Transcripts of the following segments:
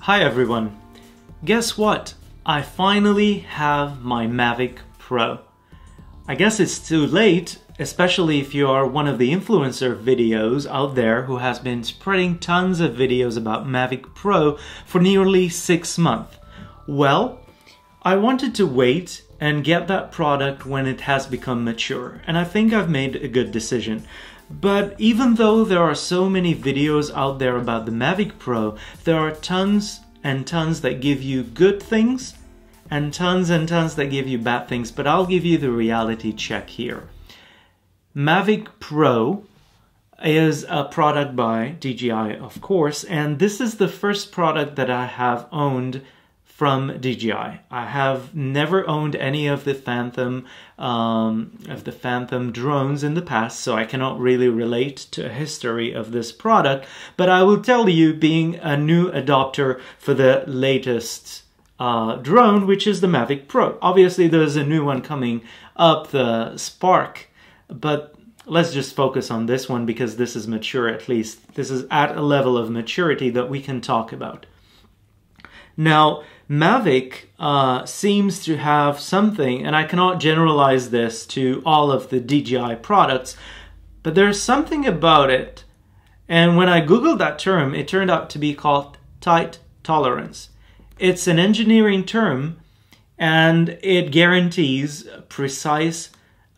Hi everyone, guess what? I finally have my Mavic Pro. I guess it's too late, especially if you are one of the influencer videos out there who has been spreading tons of videos about Mavic Pro for nearly 6 months. Well, I wanted to wait and get that product when it has become mature, and I think I've made a good decision. But even though there are so many videos out there about the Mavic Pro, there are tons and tons that give you good things and tons that give you bad things, but I'll give you the reality check here. Mavic Pro is a product by DJI, of course, and this is the first product that I have owned from DJI. I have never owned any of the Phantom drones in the past, so I cannot really relate to a history of this product, but I will tell you, being a new adopter for the latest drone, which is the Mavic Pro. Obviously there's a new one coming up, the Spark, but let's just focus on this one because this is mature at least. This is at a level of maturity that we can talk about. Now, Mavic seems to have something, and I cannot generalize this to all of the DJI products, but there's something about it, and when I googled that term, it turned out to be called tight tolerance. It's an engineering term, and it guarantees precise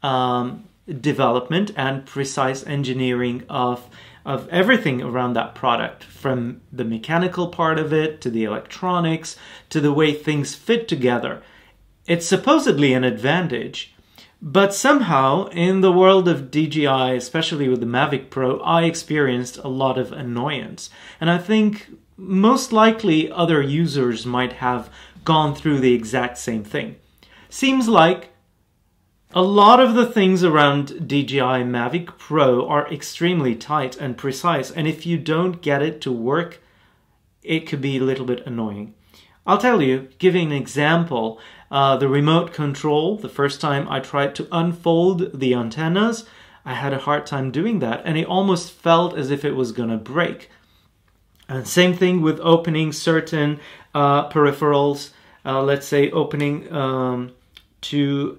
development and precise engineering of everything around that product, from the mechanical part of it, to the electronics, to the way things fit together. It's supposedly an advantage, but somehow in the world of DJI, especially with the Mavic Pro, I experienced a lot of annoyance. And I think most likely other users might have gone through the exact same thing. Seems like a lot of the things around DJI Mavic Pro are extremely tight and precise, and if you don't get it to work, it could be a little bit annoying. I'll tell you, giving an example, the remote control, the first time I tried to unfold the antennas, I had a hard time doing that, and it almost felt as if it was gonna break. And same thing with opening certain peripherals, let's say opening to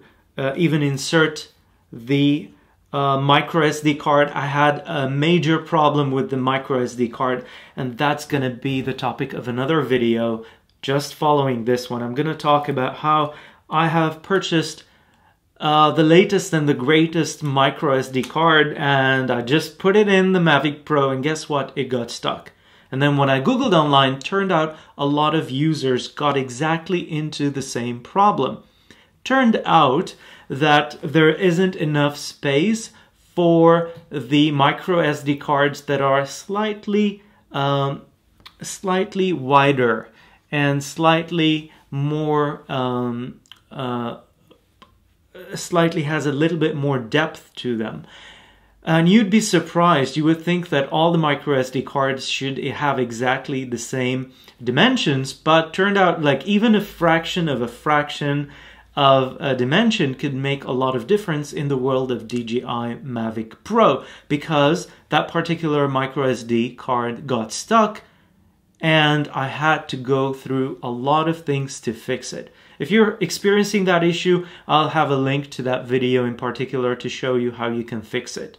even insert the MicroSD card. I had a major problem with the MicroSD card, and that's gonna be the topic of another video just following this one. I'm gonna talk about how I have purchased the latest and the greatest MicroSD card, and I just put it in the Mavic Pro, and guess what? It got stuck. And then when I googled online, turned out a lot of users got exactly into the same problem. Turned out that there isn't enough space for the micro SD cards that are slightly wider and slightly more, slightly has a little bit more depth to them. And you'd be surprised, you would think that all the microSD cards should have exactly the same dimensions, but turned out like even a fraction of a dimension could make a lot of difference in the world of DJI Mavic Pro, because that particular microSD card got stuck and I had to go through a lot of things to fix it. If you're experiencing that issue, I'll have a link to that video in particular to show you how you can fix it.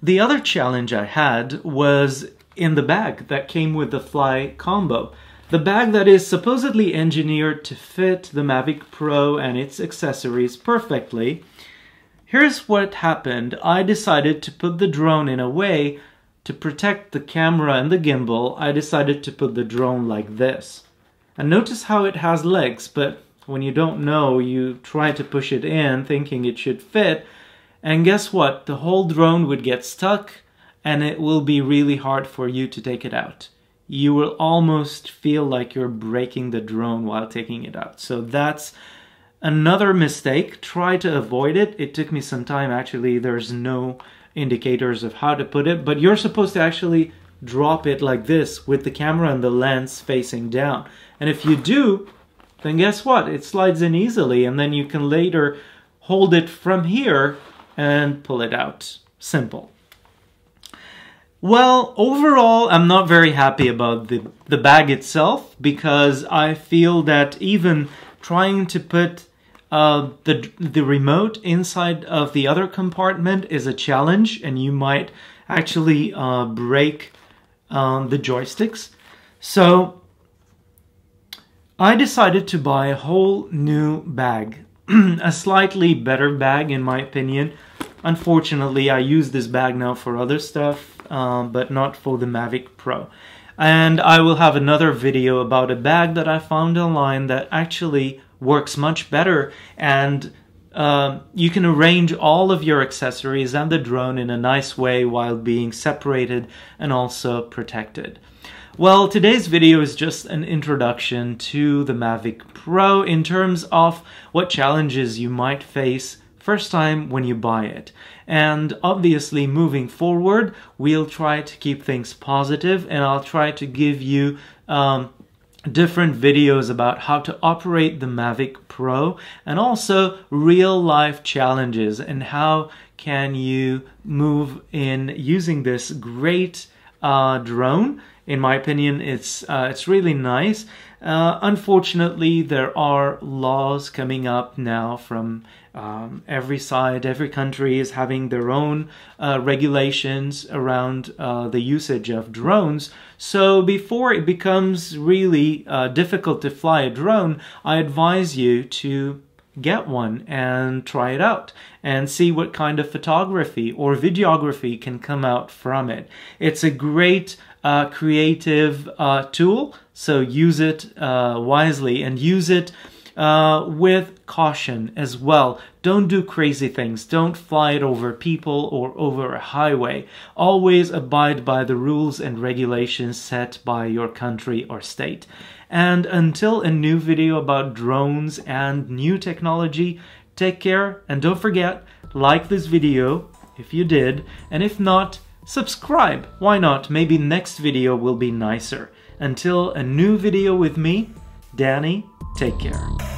The other challenge I had was in the bag that came with the Fly Combo. The bag that is supposedly engineered to fit the Mavic Pro and its accessories perfectly. Here's what happened. I decided to put the drone in a way to protect the camera and the gimbal. I decided to put the drone like this. And notice how it has legs, but when you don't know, you try to push it in thinking it should fit. And guess what? The whole drone would get stuck, and it will be really hard for you to take it out. You will almost feel like you're breaking the drone while taking it out. So that's another mistake. Try to avoid it. It took me some time, actually. There's no indicators of how to put it, but you're supposed to actually drop it like this with the camera and the lens facing down. And if you do, then guess what? It slides in easily, and then you can later hold it from here and pull it out. Simple. Well, overall, I'm not very happy about the bag itself, because I feel that even trying to put the remote inside of the other compartment is a challenge, and you might actually break the joysticks. So I decided to buy a whole new bag, a slightly better bag in my opinion. Unfortunately, I use this bag now for other stuff, but not for the Mavic Pro. And I will have another video about a bag that I found online that actually works much better, and you can arrange all of your accessories and the drone in a nice way while being separated and also protected. Well, today's video is just an introduction to the Mavic Pro in terms of what challenges you might face first time when you buy it. And obviously, moving forward, we'll try to keep things positive, and I'll try to give you different videos about how to operate the Mavic Pro, and also real life challenges and how can you move in using this great drone. In my opinion, it's really nice. Unfortunately, there are laws coming up now from every side. Every country is having their own regulations around the usage of drones. So before it becomes really difficult to fly a drone, I advise you to get one and try it out and see what kind of photography or videography can come out from it. It's a great creative tool, so use it wisely, and use it with caution as well. Don't do crazy things. Don't fly it over people or over a highway. Always abide by the rules and regulations set by your country or state. And until a new video about drones and new technology, take care, and don't forget, like this video if you did, and if not, subscribe. Why not? Maybe next video will be nicer. Until a new video with me, Danny, take care.